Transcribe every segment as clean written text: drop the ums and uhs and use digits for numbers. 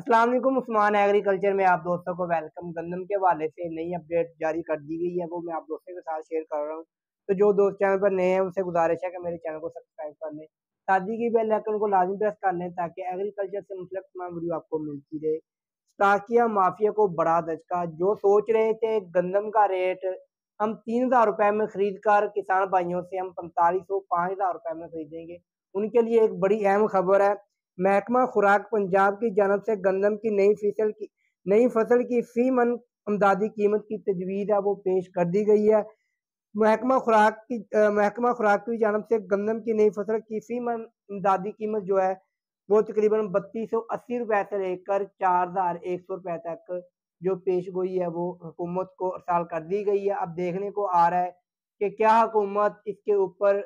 अस्सलाम वालेकुम, उस्मान एग्रीकल्चर में आप दोस्तों को वेलकम। गंदम के हवाले से नई अपडेट जारी कर दी गई है, वो मैं आप दोस्तों के साथ शेयर कर रहा हूँ। तो जो दोस्त चैनल पर नए हैं उनसे गुजारिश है कि मेरे चैनल को सब्सक्राइब कर लें, साथ ही बेल आइकन को लाजिम प्रेस कर लें ताकि एग्रीकल्चर से मुतल्लिक़ तमाम वीडियो आपको मिलती रहे। स्टाकिया माफिया को बड़ा धचका। जो सोच रहे थे गंदम का रेट हम 3000 रुपये में खरीद कर किसान भाइयों से हम 4500-5000 रुपये में खरीदेंगे, उनके लिए एक बड़ी अहम खबर है। महकमा खुराक पंजाब की जानब से गंदम की नई फसल की फी मन अमदादी कीमत की तजवीज़ है, वो पेश कर दी गई है। महकमा खुराक की जानब से गंदम की नई फसल की फी मन अमदादी कीमत जो है वो तकरीबन 3280 रुपये से लेकर 4100 रुपये तक जो पेश गोई है वो हुकूमत को अरसाल कर दी गई है। अब देखने को आ रहा है कि क्या हुकूमत इसके ऊपर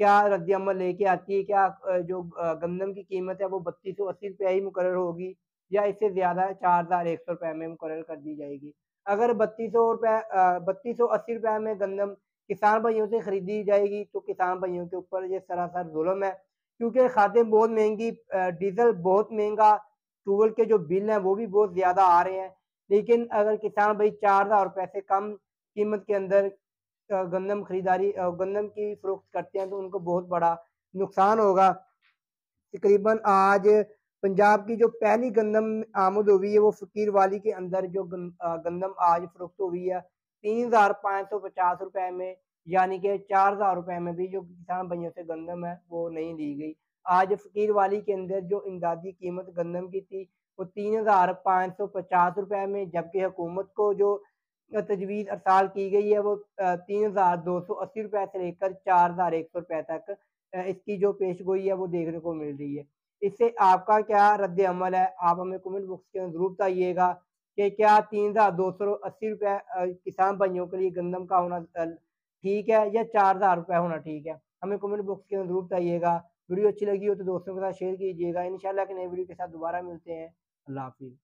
क्या रद्दमल लेके आती है, क्या जो गंदम की कीमत है वो 3280 रुपये ही मुकर्रर होगी या इससे ज़्यादा 4100 रुपये में मुकर्रर कर दी जाएगी। अगर 3280 रुपये में गंदम किसान भाइयों से ख़रीदी जाएगी तो किसान भाइयों के ऊपर ये सरासर जुल्म है, क्योंकि खादें बहुत महंगी, डीजल बहुत महंगा, टूल के जो बिल हैं वो भी बहुत ज़्यादा आ रहे हैं। लेकिन अगर किसान भाई 4000 रुपये से कम कीमत के अंदर गंदम की फरोख्त करते हैं तो उनको बहुत बड़ा नुकसान होगा। तकरीबन आज पंजाब की जो पहली गंदम आमद हुई है वो फकीर वाली के अंदर जो गंदम आज फरोख्त हुई है 3550 रुपए में, यानी कि 4000 रुपए में भी जो किसान भाइयों से गंदम है वो नहीं ली गई। आज फकीर वाली के अंदर जो इमदादी कीमत गंदम की थी वो 3550 रुपए में, जबकि हुकूमत को जो तजवीज़ अरसाल की गई है वो 3280 रुपये से लेकर 4100 रुपये तक इसकी जो पेश गोई है वो देखने को मिल रही है। इससे आपका क्या रद्द अमल है, आप हमें कमेंट बॉक्स के अंदर ज़रूर बताइएगा कि क्या 3280 रुपये किसान भाइयों के लिए गंदम का होना ठीक है या 4000 रुपये होना ठीक है। हमें कमेंट बॉक्स के अंदर ज़रूर बताइएगा। वीडियो अच्छी लगी हो तो दोस्तों के साथ शेयर कीजिएगा। इंशाल्लाह के नए वीडियो के साथ दोबारा मिलते हैं। अल्लाह हाफिज़।